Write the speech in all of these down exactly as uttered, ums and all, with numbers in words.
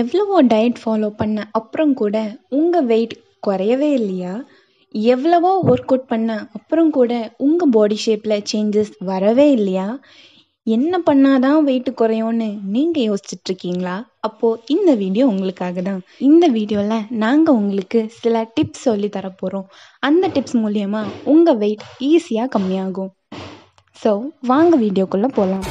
எவ்வளவோ diet follow பண்ண அப்புறம் கூட உங்கள் வெயிட் குறையவே இல்லையா? எவ்வளவோ ஒர்க் அவுட் பண்ண அப்புறம் கூட உங்கள் பாடி ஷேப்பில் சேஞ்சஸ் வரவே இல்லையா? என்ன பண்ணாதான் வெயிட் குறையும்னு நீங்கள் யோசிச்சுட்ருக்கீங்களா? அப்போது இந்த வீடியோ உங்களுக்காக தான். இந்த வீடியோவில் நாங்கள் உங்களுக்கு சில டிப்ஸ் சொல்லி தரப்போகிறோம். அந்த டிப்ஸ் மூலயமா உங்கள் வெயிட் ஈஸியாக கம்மியாகும். ஸோ வாங்க வீடியோக்குள்ளே போகலாம்.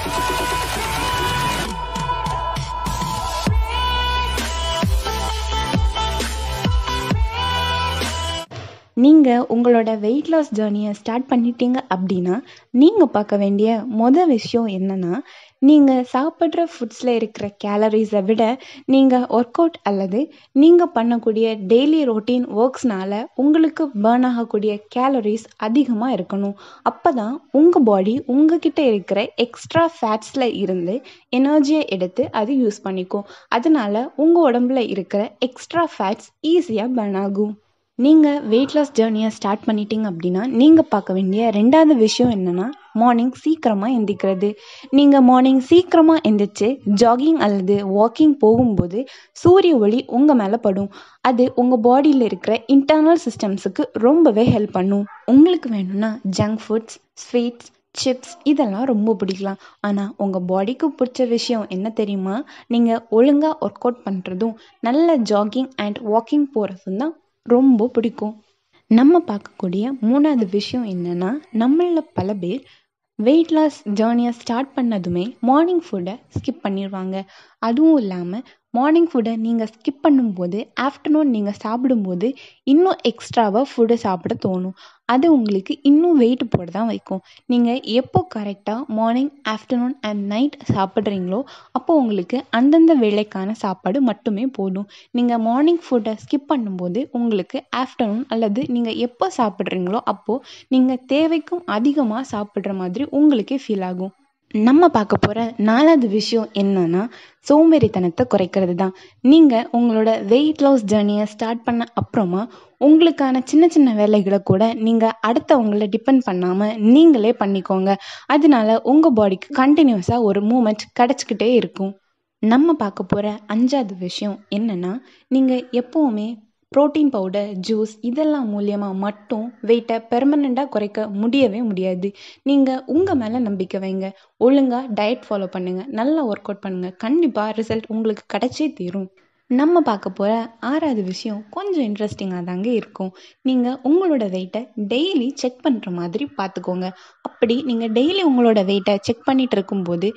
நீங்கள் உங்களோட வெயிட் லாஸ் ஜேர்னியை ஸ்டார்ட் பண்ணிட்டீங்க அப்படின்னா நீங்கள் பார்க்க வேண்டிய மொதல் விஷயம் என்னென்னா, நீங்கள் சாப்பிட்ற ஃபுட்ஸில் இருக்கிற கேலரிஸை விட நீங்கள் ஒர்க் அவுட் அல்லது நீங்கள் பண்ணக்கூடிய டெய்லி ரொட்டீன் ஒர்க்ஸ்னால் உங்களுக்கு பேர்ன் ஆகக்கூடிய கேலரிஸ் அதிகமாக இருக்கணும். அப்போ தான் உங்கள் பாடி உங்ககிட்ட இருக்கிற எக்ஸ்ட்ரா ஃபேட்ஸில் இருந்து எனர்ஜியை எடுத்து அது யூஸ் பண்ணிக்கும். அதனால் உங்கள் உடம்புல இருக்கிற எக்ஸ்ட்ரா ஃபேட்ஸ் ஈஸியாக பேர்ன் ஆகும். நீங்கள் வெயிட் லாஸ் ஜேர்னியை ஸ்டார்ட் பண்ணிட்டீங்க அப்படின்னா நீங்கள் பார்க்க வேண்டிய ரெண்டாவது விஷயம் என்னென்னா, மார்னிங் சீக்கிரமாக எந்திரிக்கிறது. நீங்கள் மார்னிங் சீக்கிரமாக எந்திரிச்சு ஜாகிங் அல்லது வாக்கிங் போகும்போது சூரிய ஒளி உங்கள் மேலே படும். அது உங்கள் பாடியில் இருக்கிற இன்டர்னல் சிஸ்டம்ஸுக்கு ரொம்பவே ஹெல்ப் பண்ணும். உங்களுக்கு வேணும்னா ஜங்க் ஃபுட்ஸ், ஸ்வீட்ஸ், சிப்ஸ் இதெல்லாம் ரொம்ப பிடிக்கலாம். ஆனால் உங்கள் பாடிக்கு பிடிச்ச விஷயம் என்ன தெரியுமா? நீங்கள் ஒழுங்காக ஒர்க் அவுட் பண்ணுறதும் நல்ல ஜாகிங் அண்ட் வாக்கிங் போகிறதும் தான் ரொம்ப பிடிக்கும். நம்ம பார்க்கக்கூடிய மூணாவது விஷயம் என்னென்னா, நம்மள பல பேர் வெயிட் லாஸ் ஜேர்னியை ஸ்டார்ட் பண்ணதுமே மார்னிங் ஃபுட்டை ஸ்கிப் பண்ணிடுவாங்க. அதுவும் இல்லாமல் மார்னிங் ஃபுட்டை நீங்கள் ஸ்கிப் பண்ணும்போது ஆஃப்டர்நூன் நீங்கள் சாப்பிடும்போது இன்னும் எக்ஸ்ட்ராவாக ஃபுட்டை சாப்பிட தோணும். அது உங்களுக்கு இன்னும் வெயிட் போட தான் வைக்கும். நீங்கள் எப்போ கரெக்டாக மார்னிங், ஆஃப்டர்நூன் அண்ட் நைட் சாப்பிட்றீங்களோ அப்போ உங்களுக்கு அந்தந்த வேளைக்கான சாப்பாடு மட்டுமே போதும். நீங்கள் மார்னிங் ஃபுட்டை ஸ்கிப் பண்ணும்போது உங்களுக்கு ஆஃப்டர்நூன் அல்லது நீங்கள் எப்போ சாப்பிட்றீங்களோ அப்போது நீங்கள் தேவைக்கும் அதிகமாக சாப்பிட்ற மாதிரி உங்களுக்கே ஃபீல் ஆகும். நம்ம பார்க்க போகிற நாலாவது விஷயம் என்னன்னா, சோம்பேறித்தனத்தை குறைக்கிறது தான். நீங்கள் உங்களோட வெயிட் லாஸ் ஜேர்னியை ஸ்டார்ட் பண்ண அப்புறமா உங்களுக்கான சின்ன சின்ன வேலைகளை கூட நீங்கள் அடுத்தவங்களை டிபெண்ட் பண்ணாமல் நீங்களே பண்ணிக்கோங்க. அதனால உங்கள் பாடிக்கு கண்டினியூஸாக ஒரு மூமெண்ட் கிடச்சிக்கிட்டே இருக்கும். நம்ம பார்க்க போகிற அஞ்சாவது விஷயம் என்னென்னா, நீங்கள் எப்போவுமே ப்ரோட்டீன் பவுடர், ஜூஸ் இதெல்லாம் மூலியமாக மட்டும் வெயிட்டை பெர்மனெண்ட்டாக குறைக்க முடியவே முடியாது. நீங்கள் உங்கள் மேலே நம்பிக்கை வைங்க, ஒழுங்காக டயட் ஃபாலோ பண்ணுங்கள், நல்லா ஒர்க் அவுட் பண்ணுங்கள், கண்டிப்பாக ரிசல்ட் உங்களுக்கு கிடைச்சே தீரும். நம்ம பார்க்க போகிற ஆறாவது விஷயம் கொஞ்சம் இன்ட்ரெஸ்டிங்காக தாங்க இருக்கும். நீங்கள் உங்களோட வெயிட்டை டெய்லி செக் பண்ணுற மாதிரி பார்த்துக்கோங்க. அப்படி நீங்கள் டெய்லி உங்களோட வெயிட்டை செக் பண்ணிகிட்டு இருக்கும்போது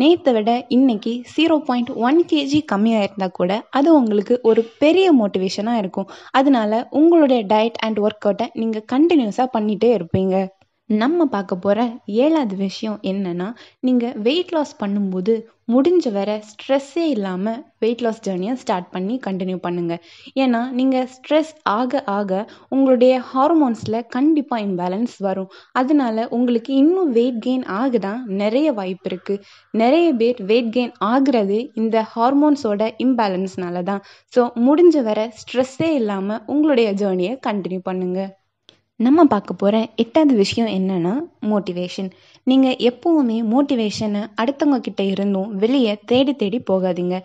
நேற்றை விட இன்றைக்கி ஜீரோ பாயிண்ட் ஒன் கேஜி கம்மியாக இருந்தால் கூட அது உங்களுக்கு ஒரு பெரிய மோட்டிவேஷனாக இருக்கும். அதனால உங்களுடைய டயட் அண்ட் ஒர்க் அவுட்டை நீங்கள் கண்டினியூஸாக பண்ணிகிட்டே இருப்பீங்க. நம்ம பார்க்க போகிற ஏழாவது விஷயம் என்னென்னா, நீங்கள் வெயிட் லாஸ் பண்ணும்போது முடிஞ்ச வரை ஸ்ட்ரெஸ்ஸே இல்லாமல் வெயிட் லாஸ் ஜேர்னியை ஸ்டார்ட் பண்ணி கண்டினியூ பண்ணுங்கள். ஏன்னா நீங்கள் ஸ்ட்ரெஸ் ஆக ஆக உங்களுடைய ஹார்மோன்ஸில் கண்டிப்பாக இம்பேலன்ஸ் வரும். அதனால உங்களுக்கு இன்னும் வெயிட் கெயின் ஆக தான் நிறைய வாய்ப்பு இருக்குது. நிறைய பேர் வெயிட் கெயின் ஆகிறது இந்த ஹார்மோன்ஸோட இம்பேலன்ஸ்னால தான். ஸோ முடிஞ்ச வரை ஸ்ட்ரெஸ்ஸே இல்லாமல் உங்களுடைய ஜேர்னியை கண்டினியூ பண்ணுங்கள். நம்ம பார்க்க போகிற எட்டாவது விஷயம் என்னென்னா, மோட்டிவேஷன். நீங்கள் எப்போவுமே மோட்டிவேஷனை அடுத்தவங்கக்கிட்ட இருந்தும் வெளியே தேடி தேடி போகாதீங்க.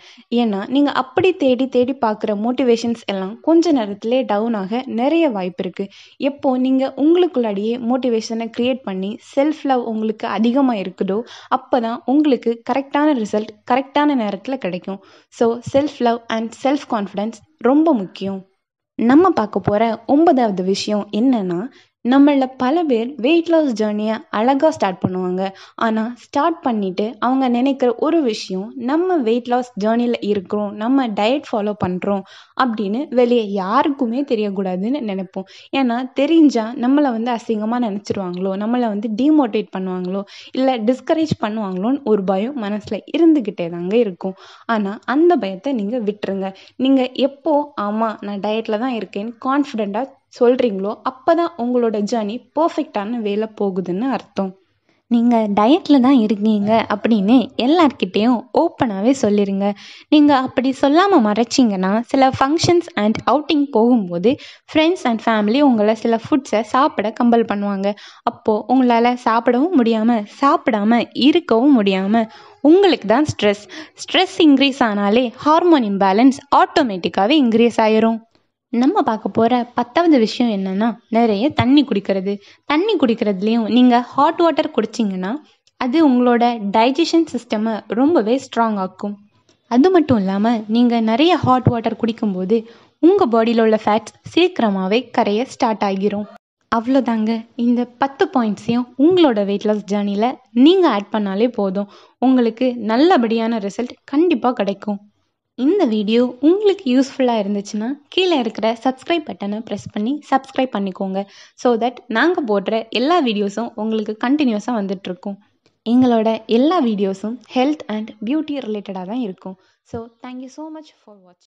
ஏன்னா நீங்கள் அப்படி தேடி தேடி பார்க்குற மோட்டிவேஷன்ஸ் எல்லாம் கொஞ்ச நேரத்திலே டவுன் ஆக நிறைய வாய்ப்பு இருக்குது. எப்போது நீங்கள் உங்களுக்குள்ளாடியே மோட்டிவேஷனை க்ரியேட் பண்ணி செல்ஃப் லவ் உங்களுக்கு அதிகமாக இருக்குதோ அப்போ தான் உங்களுக்கு கரெக்டான ரிசல்ட் கரெக்டான நேரத்தில் கிடைக்கும். So self love and self confidence ரொம்ப முக்கியம். நம்ம பார்க்க போகிற ஒன்பதாவது விஷயம் என்னென்னா, நம்மள பல பேர் வெயிட் லாஸ் ஜேர்னியை அழகாக ஸ்டார்ட் பண்ணுவாங்க. ஆனால் ஸ்டார்ட் பண்ணிவிட்டு அவங்க நினைக்கிற ஒரு விஷயம், நம்ம வெயிட் லாஸ் ஜேர்னியில் இருக்கிறோம், நம்ம டயட் ஃபாலோ பண்ணுறோம் அப்படின்னு வெளியே யாருக்குமே தெரியக்கூடாதுன்னு நினைப்போம். ஏன்னா தெரிஞ்சால் நம்மளை வந்து அசிங்கமாக நினச்சிருவாங்களோ, நம்மளை வந்து டிமோட்டிவேட் பண்ணுவாங்களோ, இல்லை டிஸ்கரேஜ் பண்ணுவாங்களோன்னு ஒரு பயம் மனசில் இருந்துக்கிட்டே தாங்க இருக்கும். ஆனால் அந்த பயத்தை நீங்கள் விட்டுருங்க. நீங்கள் எப்போது ஆமாம் நான் டயட்டில் தான் இருக்கேன்னு கான்ஃபிடெண்ட்டாக சொல்கிறீங்களோ அப்போ தான் உங்களோட ஜேர்னி பர்ஃபெக்டான வேலை போகுதுன்னு அர்த்தம். நீங்கள் டயட்டில் தான் இருக்கீங்க அப்படின்னு எல்லார்கிட்டேயும் ஓப்பனாகவே சொல்லிடுங்க. நீங்கள் அப்படி சொல்லாமல் மறைச்சிங்கன்னா சில ஃபங்க்ஷன்ஸ் அண்ட் அவுட்டிங் போகும்போது ஃப்ரெண்ட்ஸ் அண்ட் ஃபேமிலி உங்களை சில ஃபுட்ஸை சாப்பிட கம்பல் பண்ணுவாங்க. அப்போது உங்களால் சாப்பிடவும் முடியாமல் சாப்பிடாமல் இருக்கவும் முடியாமல் உங்களுக்கு தான் ஸ்ட்ரெஸ் ஸ்ட்ரெஸ் இன்க்ரீஸ் ஆனாலே ஹார்மோன் இம்பேலன்ஸ் ஆட்டோமேட்டிக்காகவே இன்க்ரீஸ் ஆயிரும். நம்ம பார்க்க போகிற பத்தாவது விஷயம் என்னென்னா, நிறைய தண்ணி குடிக்கிறது. தண்ணி குடிக்கிறதுலேயும் நீங்கள் ஹாட் வாட்டர் குடிச்சிங்கன்னா அது உங்களோட டைஜஷன் சிஸ்டமை ரொம்பவே ஸ்ட்ராங் ஆக்கும். அது மட்டும் இல்லாமல் நீங்கள் நிறைய ஹாட் வாட்டர் குடிக்கும்போது உங்கள் பாடியில் உள்ள ஃபேட்ஸ் சீக்கிரமாகவே கரைய ஸ்டார்ட் ஆகிரும். அவ்வளோதாங்க, இந்த பத்து பாயிண்ட்ஸையும் உங்களோட வெயிட் லாஸ் ஜேர்னியில் நீங்கள் ஆட் பண்ணாலே போதும், உங்களுக்கு நல்லபடியான ரிசல்ட் கண்டிப்பாக கிடைக்கும். இந்த வீடியோ உங்களுக்கு யூஸ்ஃபுல்லாக இருந்துச்சுன்னா கீழே இருக்கிற சப்ஸ்கிரைப் பட்டனை ப்ரெஸ் பண்ணி சப்ஸ்கிரைப் பண்ணிக்கோங்க. ஸோ தட் நாங்கள் போடுற எல்லா வீடியோஸும் உங்களுக்கு கண்டினியூஸாக வந்துட்டுருக்கும். எங்களோட எல்லா வீடியோஸும் ஹெல்த் அண்ட் பியூட்டி ரிலேட்டடாக தான் இருக்கும். So thank you so much for வாட்சிங்.